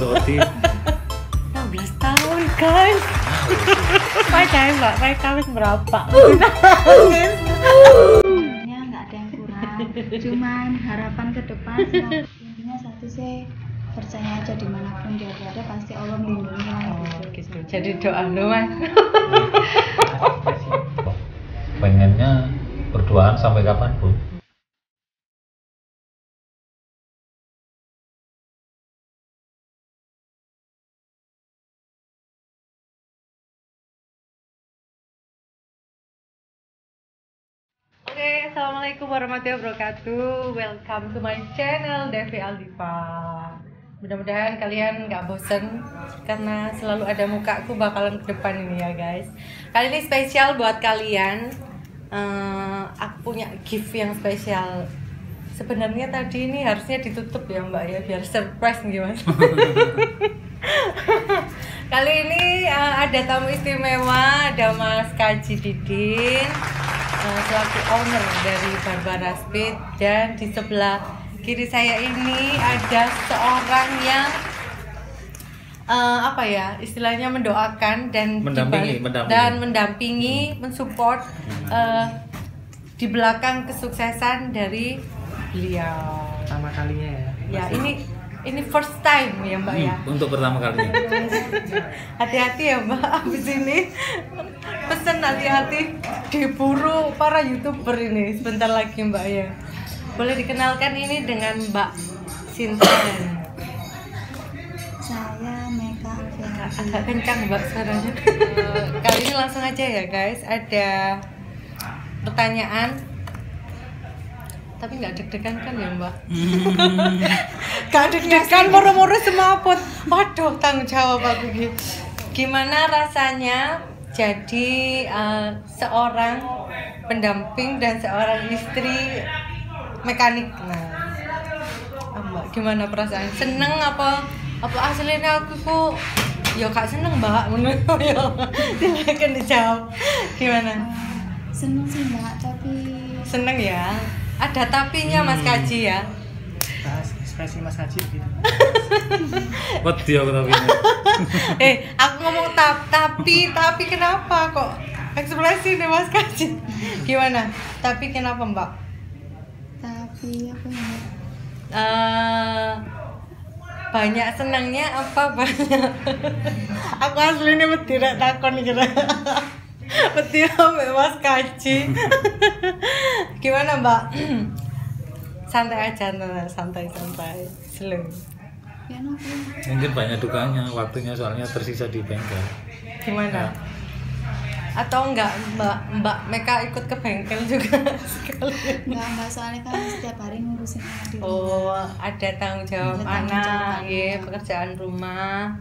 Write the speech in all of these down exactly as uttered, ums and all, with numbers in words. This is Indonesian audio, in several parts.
seperti enam belas tahun kan. Pakai mbak, pakai kamis berapa? Sebenarnya nggak ada yang kurang, cuman harapan ke depan. Intinya satu sih, percaya aja dimanapun dia berada pasti Allah melindungi. Oh gitu. Jadi doa lu mas. Pengennya berdoaan sampai kapan bu? Oke, assalamualaikum warahmatullahi wabarakatuh. Welcome to my channel Devi Aldiva. Mudah-mudahan kalian nggak bosen karena selalu ada mukaku bakalan ke depan ini ya guys. Kali ini spesial buat kalian. Uh, aku punya gift yang spesial. Sebenarnya tadi ini harusnya ditutup ya mbak ya, biar surprise gimana. Kali ini uh, ada tamu istimewa, ada Mas Kaji Didin, selaku owner dari Barbara Speed, dan di sebelah kiri saya ini ada seorang yang uh, apa ya istilahnya mendoakan dan mendampingi, mendampingi. dan mendampingi, mensupport uh, di belakang kesuksesan dari beliau. Pertama kalinya ya. Ya ini ini first time ya mbak hmm, ya. Untuk pertama kalinya. Hati-hati ya mbak abis ini. Pesen hati-hati diburu para youtuber ini sebentar lagi mbak ya. Boleh dikenalkan ini dengan Mbak Sinta. Saya Meka. Agak, agak kencang mbak suaranya. Kali ini langsung aja ya guys. Ada pertanyaan. Tapi nggak deg-degan kan ya mbak? Nggak deg-degan, moro-moro semua pot. Waduh tanggung jawab aku gitu. Gimana rasanya? Jadi uh, seorang pendamping dan seorang istri mekanik. Nah, mbak gimana perasaan? Seneng apa? Apa aslinya aku kok? Ya kak seneng mbak, menurut yo. Silahkan dijawab. Gimana? Seneng sih mbak, tapi seneng ya. Ada tapinya hmm. Mas Kaji ya. Ekspresi Mas Kaji gitu. Wedi aku tapi. Eh, aku ngomong tap, tapi tapi kenapa kok ekspresi deh Mas Kaji? Gimana? Tapi kenapa mbak? Tapi apa ya? Uh, banyak senangnya apa banyak? Aku aslinya wedi rek takon iki rek. Wedi mbak Mas Kaji. Gimana mbak? Santai aja, santai-santai, slow. Mungkin banyak dukanya, waktunya soalnya tersisa di bengkel. Gimana? Ya. Atau enggak mbak mbak Meka ikut ke bengkel juga sekali? Enggak mbak, soalnya kan setiap hari ngurusin anak. Oh, ada tanggung jawab ada anak, tanggung jawab ya, pekerjaan rumah.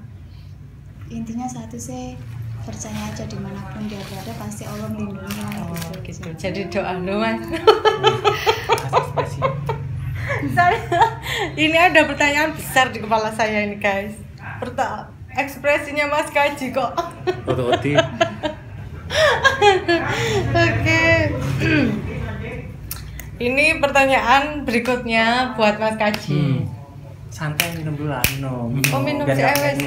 Intinya satu sih, percaya aja dimanapun dia berada pasti Allah melindungi. Oh gitu. Jadi doa lu mas. Saya, ini ada pertanyaan besar di kepala saya ini guys. Pertama, ekspresinya Mas Kaji kok. Oke. Okay. Ini pertanyaan berikutnya buat Mas Kaji. Hmm. Santai minum dulu lah, minum. Oh minum si Ewes.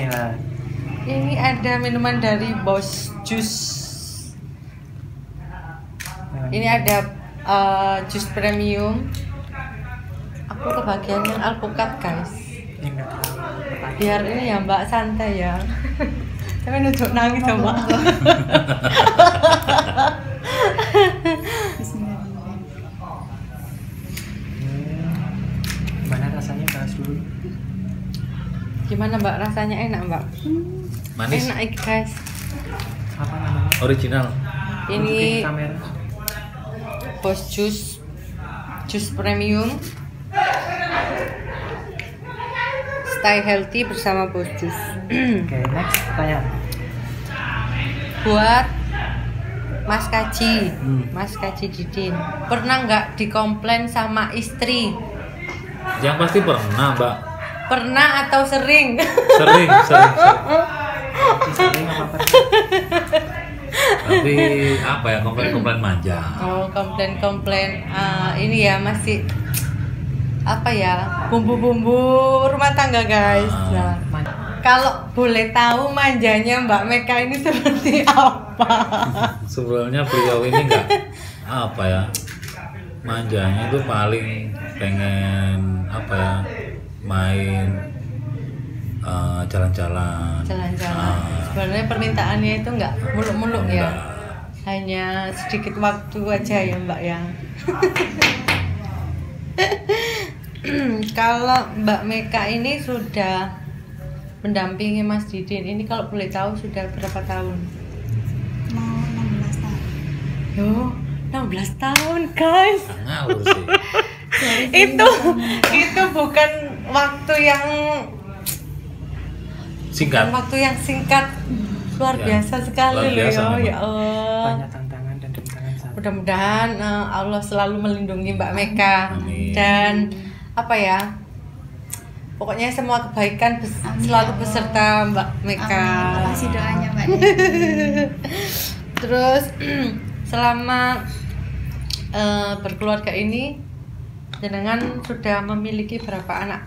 Ini ada minuman dari Bos Jus. Ini ada uh, jus premium. Aku kebagian yang alpukat guys. Biar ini ya mbak santai ya. Tapi nunjuk nangis ya mbak. Gimana rasanya guys dulu? Gimana mbak rasanya enak mbak? Manis. Enak guys. Apa namanya? Original. Ini Bos Jus, jus premium. Stay healthy bersama Bos Jus. Oke, next pertanyaan. Buat Mas Kaji, hmm. Mas Kaji Didin, pernah nggak dikomplain sama istri? Yang pasti pernah, mbak. Pernah atau sering? Sering, sering. sering. Tapi apa ya, komplain-komplain manja. Oh, komplain-komplain uh, ini ya masih apa ya bumbu-bumbu rumah tangga guys. Nah. Kalau boleh tahu manjanya Mbak Meka ini seperti apa? Sebenarnya beliau ini enggak apa ya, manjanya itu paling pengen apa ya, main jalan-jalan. Uh, jalan-jalan. Uh, Sebenarnya permintaannya itu enggak muluk-muluk ya, hanya sedikit waktu aja ya Mbak ya. Kalau Mbak Meka ini sudah mendampingi Mas Didin ini kalau boleh tahu sudah berapa tahun? Mau enam belas tahun. Loh, enam belas tahun guys. Ngawur sih. itu itu bukan waktu yang singkat. Bukan waktu yang singkat, luar ya, biasa sekali loh ya. Ya Allah. Banyak tantangan dan rintangan. Mudah-mudahan Allah selalu melindungi Mbak Meka. Amin. Dan apa ya? Pokoknya semua kebaikan bes Amin. selalu beserta Mbak Meka. Terima kasih doanya Mbak. Terus selama uh, berkeluarga ini jenengan sudah memiliki berapa anak?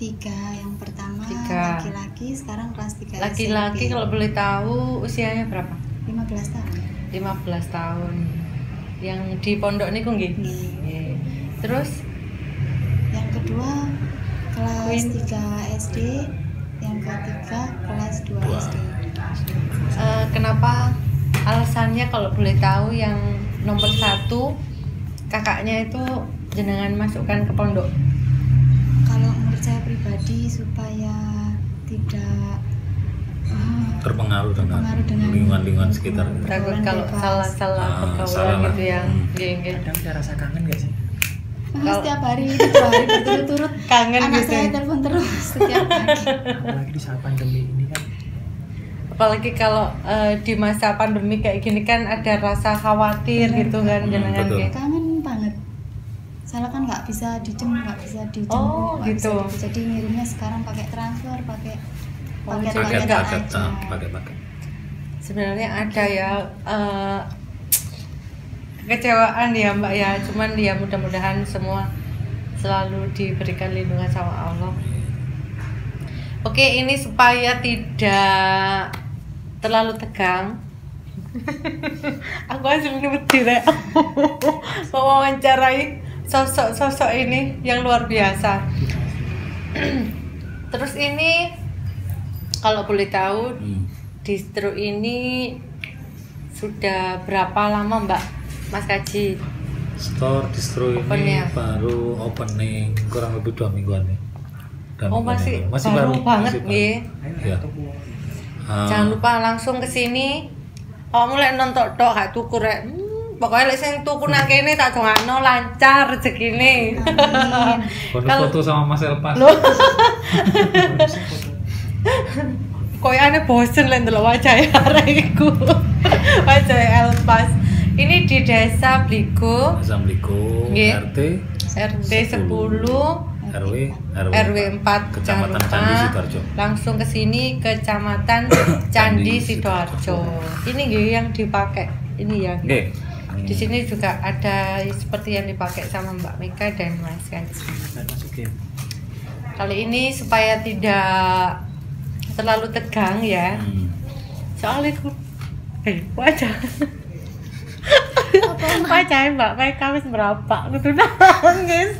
Tiga, yang pertama laki-laki, sekarang kelas tiga. Laki-laki kalau boleh tahu usianya berapa? lima belas tahun. lima belas tahun. Yang di pondok niku nggih. Nggih. Terus yang kedua kelas tiga S D, yang ketiga kelas dua S D. Uh, kenapa alasannya kalau boleh tahu yang nomor satu kakaknya itu jenengan masukkan ke pondok? Kalau menurut saya pribadi supaya tidak uh, terpengaruh dengan lingkungan-lingkungan sekitar. Takut kalau salah-salah pergaulan gitu ya. Kadang saya rasa kangen gak sih? Kalau setiap hari, dua hari berturut-turut kangen anak gitu. Saya telepon terus setiap hari. Apalagi di saat pandemi ini kan. Apalagi kalau uh, di masa pandemi kayak gini kan ada rasa khawatir bener, gitu kan, jenengan hmm, kangen banget. Soalnya kan nggak bisa dijemput, nggak bisa dijemput. Oh, gitu. Bisa, jadi ngirimnya sekarang pakai transfer, pakai oh, paket-paket aja. Paket-paket. Sebenarnya ada ya. Uh, kecewaan ya Mbak ya, cuman dia ya, mudah-mudahan semua selalu diberikan lindungan sama Allah. Oke, ini supaya tidak terlalu tegang. Aku masih menyebut diri mau wawancarai sosok-sosok ini yang luar biasa. Terus ini kalau boleh tahu hmm. distro ini sudah berapa lama Mbak Mas Kaji Store distro open ini ya? Baru opening kurang lebih dua mingguan ya. Dan oh masih, masih baru, baru banget masih baru. Ya. Uh, Jangan lupa langsung ke sini. Awakmu lek nonton tok gak tuku rek. Hmm, pokoknya lek sing tuku nang kene tak dongakno lancar rezekine. Foto-foto sama Mas Elpas. Koyane bosen lek ndelok wajahe arek iku. Wajahe Elpas. Ini di Desa Bligo. Desa Bligo, R T sepuluh R W empat Kecamatan Candi Sidoarjo. Langsung ke sini Kecamatan Candi Sidoarjo. Ini nggih yang dipakai. Ini ya. Nggih. Di sini juga ada seperti yang dipakai sama Mbak Meka dan Mas Kaji. Kali ini supaya tidak terlalu tegang ya. Soalnya ku eh wajah wajahnya Mbak Meka wis merabak gitu nangis.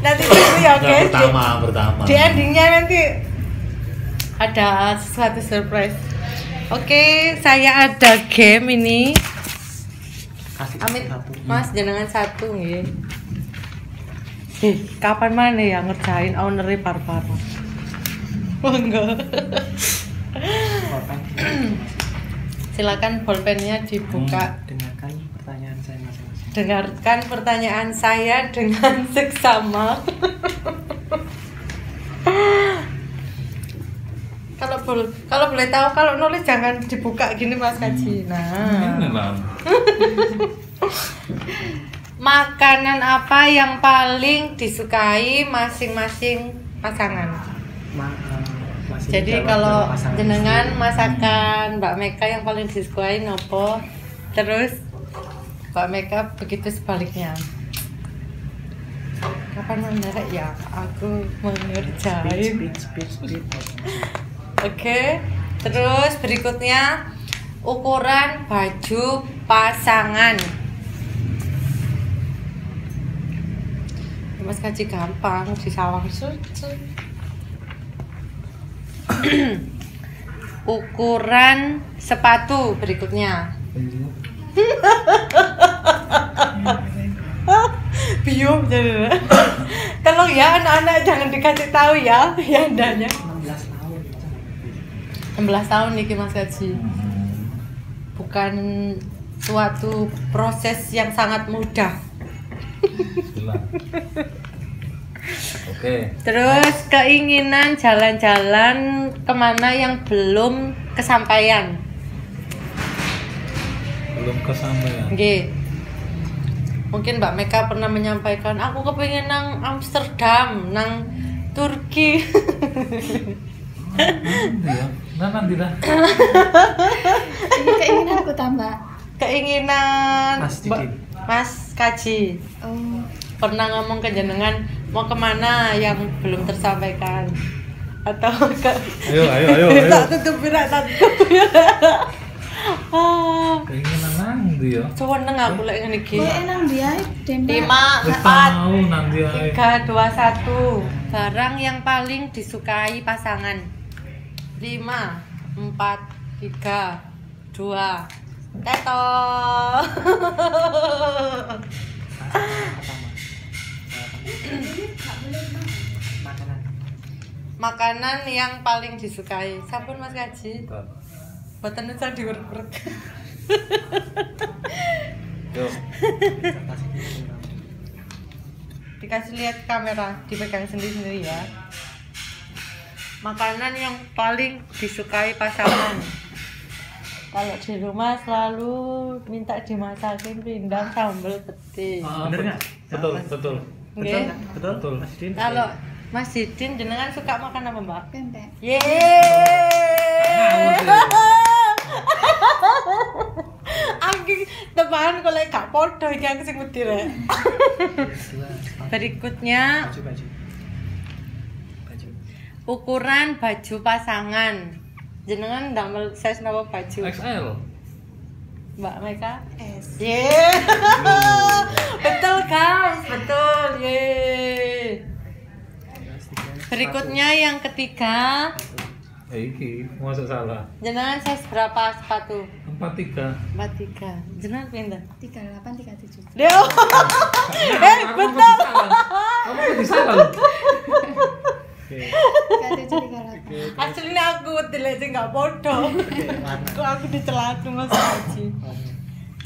Nanti itu ya guys, pertama pertama di endingnya nanti ada sesuatu surprise. Oke, saya ada game ini. Amit Mas jenengan satu nggih. Eh, kapan mana ya ngerjain ownernya Barbara? Oh enggak. Silakan bolpennya dibuka. Hmm, dengarkan pertanyaan saya masing-masing. Dengarkan pertanyaan saya dengan seksama. Kalau boleh, kalau boleh tahu kalau nulis jangan dibuka gini Mas Kaji. Nah. Makanan apa yang paling disukai masing-masing pasangan? Makan. Jadi kalau jenengan masakan Mbak Meka yang paling disukai nopo, terus Mbak Meka begitu sebaliknya. kapan menarik ya aku mengerjain. Oke, terus berikutnya ukuran baju pasangan. Mas Kaji gampang di sawang susu. Ukuran sepatu berikutnya. Bium jadi. Tolong ya anak-anak jangan dikasih tahu ya yandanya. enam belas tahun nih Mas Kaji. Bukan suatu proses yang sangat mudah. Oke. Terus keinginan jalan-jalan kemana yang belum kesampaian? Belum kesampaian. Oke. Mungkin Mbak Meka pernah menyampaikan, aku kepengen nang Amsterdam, nang Turki. Nah, nanti dah. Ini keinginan aku tambah. Keinginan Mas, Mas Kaji. Oh. Pernah ngomong ke jenengan mau kemana yang belum tersampaikan? Atau ke... Ayo, ayo, ayo. Tak tutup pirak, tak tutup pirak. Oh. Keinginan nang ndi ya? Cuwon nang aku lek ngene iki. Lek nang ndi ae dempet. lima, empat, tiga, dua, satu. Barang yang paling disukai pasangan. lima, empat, tiga, dua. Teto. Makanan. Makanan yang paling disukai. Sampun Mas Kaji. Boten usah diwerek-werek. Dikasih lihat kamera, dipegang sendiri-sendiri ya. Makanan yang paling disukai pasangan. Kalau di rumah selalu minta dimasakin pindang sambal peti. Oh, bener nggak? Betul, betul. Okay. Betul, betul. Mas Didin. Kalau Mas Didin jenengan suka makan apa, Mbak? Pempek. Yeay. Angin teman kalau gak podo iki aku sing medhi rek. Berikutnya baju, baju. Baju. Ukuran baju pasangan. Jenengan damel size napa baju? X L. Mbak Meka S. Ye. Yeah. Betul guys, betul. Ye. Yeah. Berikutnya yang ketiga. Iki, mau salah. Jenengan size berapa sepatu? empat tiga. empat tiga. Jenengan pindah. tiga delapan tiga tujuh. Deo. Eh, betul. Kamu bisa salah. Oke. tiga tujuh tiga delapan. Aslinya aku dilek sing gak podo. Kok aku dicelatu Mas Kaji.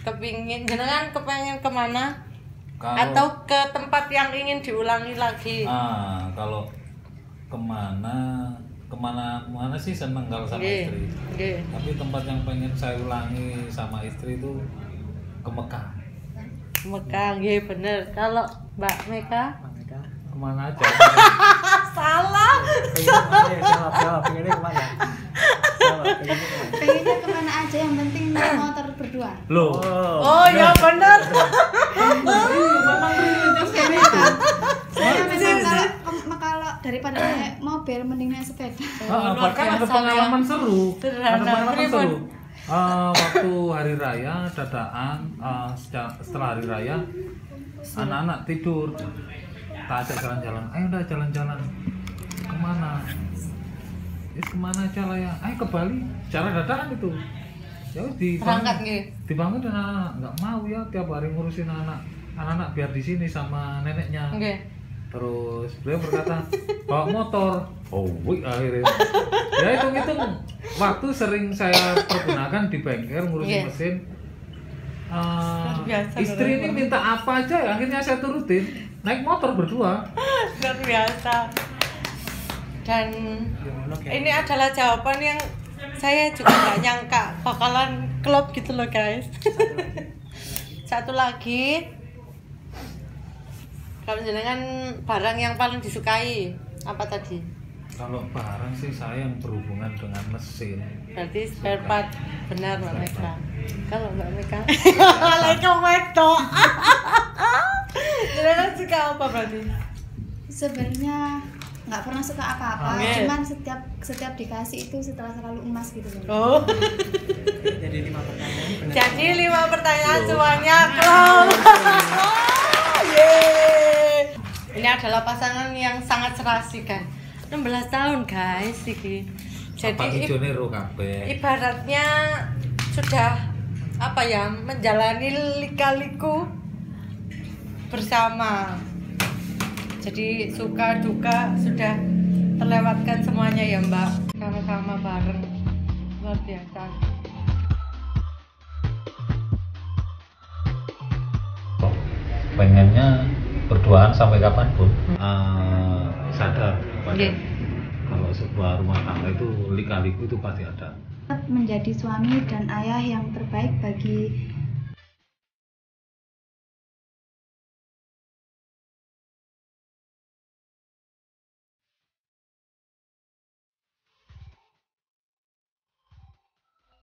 Kepingin jenengan kepengen kemana? Kalo, atau ke tempat yang ingin diulangi lagi? Ah, kalau kemana? Kemana mana sih seneng kalau sama yeah, istri yeah. Tapi tempat yang pengen saya ulangi sama istri itu ke Mekah. Mekah, iya yeah, bener. Kalau Mbak Meka? Mbak Meka kemana aja? Salah. Pengennya salah, salah. Pengennya kemana? Salah. Pengennya kemana aja yang penting motor berdua. Loh. Oh, oh ya bener. Daripada naik mobil mending naik sepeda. Heeh, bahkan ada pengalaman seru. Ada pengalaman seru. Uh, waktu hari raya dadaan uh, setelah hari raya anak-anak tidur. Tak ajak jalan-jalan. Ayo udah jalan-jalan. Kemana? Ya kemana aja lah ya. Ayo ke Bali. Cara dadaan itu. Ya wis diangkat nggih. Dibangun anak-anak enggak mau ya tiap hari ngurusin anak. Anak-anak biar di sini sama neneknya. Nggih. Okay. Terus beliau berkata bawa motor, oh wih akhirnya ya hitung-hitung waktu sering saya pergunakan di bengkel ngurusin yeah, mesin uh, biasa, istri ini minta apa aja ya akhirnya saya turutin naik motor berdua. Luar biasa. Dan ini adalah jawaban yang saya juga nggak nyangka bakalan klop gitu loh guys. Satu lagi. Kalau jenengan barang yang paling disukai apa tadi? Kalau barang sih saya yang berhubungan dengan mesin. Berarti spare part benar Mbak Meka. Kalau Mbak Meka, Assalamualaikum warahmatullahi wabarakatuh. Jenengan suka apa berarti? Sebenarnya nggak pernah suka apa-apa, okay. Cuman setiap setiap dikasih itu setelah selalu emas gitu. Oh. Jadi lima pertanyaan. Benar. Jadi lima pertanyaan semuanya close. Yeay. Ini adalah pasangan yang sangat serasi kan. enam belas tahun guys iki. Jadi ibaratnya sudah apa ya, menjalani lika-liku bersama. Jadi suka duka sudah terlewatkan semuanya ya Mbak. Sama-sama bareng, luar biasa. Pengennya berduaan sampai kapanpun. Hmm. Uh, sadar pada yeah. Kalau sebuah rumah tangga itu lika-liku itu pasti ada. Menjadi suami dan ayah yang terbaik bagi